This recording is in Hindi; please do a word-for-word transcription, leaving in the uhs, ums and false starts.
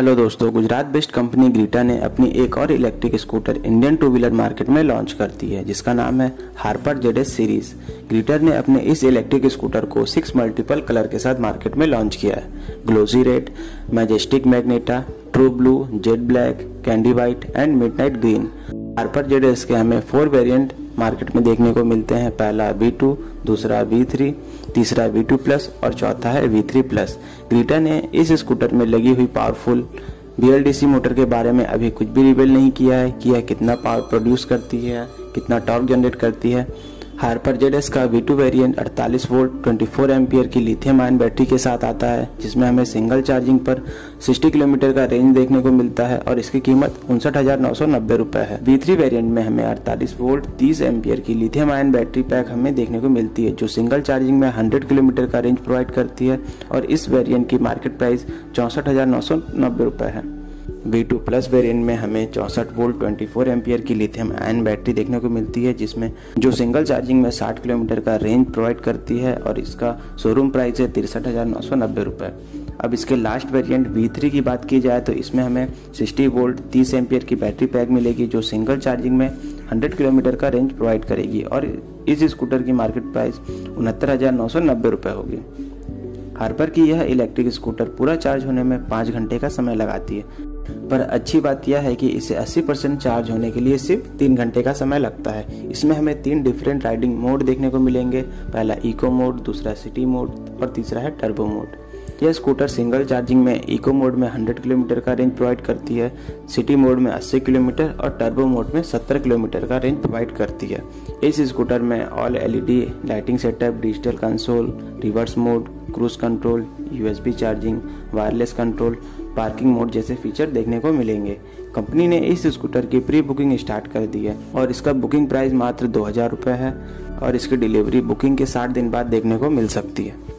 हेलो दोस्तों, गुजरात बेस्ड कंपनी ग्रीटा ने अपनी एक और electric scooter Indian two wheeler market में लॉन्च कर दी है जिसका नाम है हार्पर जेडेस सीरीज। ग्रीटर ने अपने इस इलेक्ट्रिक स्कूटर को सिक्स मल्टीपल कलर के साथ मार्केट में लॉन्च किया है। Glossy red, majestic magenta, true blue, jade black, candy white and midnight green. Harper जेडेस के हमें फोर वेरियंट मार्केट में देखने को मिलते हैं। पहला वी टू, दूसरा वी थ्री, तीसरा वी टू प्लस और चौथा है वी थ्री प्लस। ग्रीटा ने इस स्कूटर में लगी हुई powerful B L D C motor के बारे में अभी कुछ भी रिवील नहीं किया है कि यह कितना पावर प्रोड्यूस करती है, कितना टॉर्क जनरेट करती है। हार्पर जेडेस का वी टू वेरिएंट अड़तालीस वोल्ट चौबीस एम्पियर की लिथियम आयन बैटरी के साथ आता है जिसमें हमें सिंगल चार्जिंग पर साठ किलोमीटर का रेंज देखने को मिलता है और इसकी कीमत उनसठ हजार नौ सौ नब्बे रुपए है। वी थ्री वेरिएंट में हमें अड़तालीस वोल्ट तीस एम्पियर की लिथियम आयन बैटरी पैक हमें देखने को मिलती है जो सिंगल चार्जिंग में हंड्रेड किलोमीटर का रेंज प्रोवाइड करती है और इस वेरियंट की मार्केट प्राइस चौसठ हजार नौ सौ नब्बे रुपए है। वी टू प्लस वेरिएंट में हमें चौंसठ वोल्ट चौबीस एम्पियर की लिथियम आयन बैटरी देखने को मिलती है जिसमें जो सिंगल चार्जिंग में साठ किलोमीटर का रेंज प्रोवाइड करती है और इसका शोरूम प्राइस है तिरसठ हज़ार नौ सौ नब्बे रुपये। अब इसके लास्ट वेरिएंट वी थ्री की बात की जाए तो इसमें हमें साठ वोल्ट तीस एम्पियर की बैटरी पैक मिलेगी जो सिंगल चार्जिंग में हंड्रेड किलोमीटर का रेंज प्रोवाइड करेगी और इस स्कूटर की मार्केट प्राइस उनहत्तर हज़ार नौ सौ नब्बे रुपये होगी। हार्पर की यह इलेक्ट्रिक स्कूटर पूरा चार्ज होने में पाँच घंटे का समय लगाती है, पर अच्छी बात यह है कि इसे अस्सी परसेंट चार्ज होने के लिए सिर्फ तीन घंटे का समय लगता है। इसमें हमें तीन डिफरेंट राइडिंग मोड देखने को मिलेंगे। पहला इको मोड, दूसरा सिटी मोड और तीसरा है टर्बो मोड। यह स्कूटर सिंगल चार्जिंग में इको मोड में हंड्रेड किलोमीटर का रेंज प्रोवाइड करती है, सिटी मोड में अस्सी किलोमीटर और टर्बो मोड में सत्तर किलोमीटर का रेंज प्रोवाइड करती है। इस स्कूटर में all L E D lighting setup, digital console, reverse mode, cruise control, U S B charging, wireless control, parking mode जैसे फीचर देखने को मिलेंगे। कंपनी ने इस स्कूटर की प्री बुकिंग स्टार्ट कर दी है और इसका बुकिंग प्राइस मात्र दो हज़ार रुपये है और इसकी डिलीवरी बुकिंग के साठ दिन बाद देखने को मिल सकती है।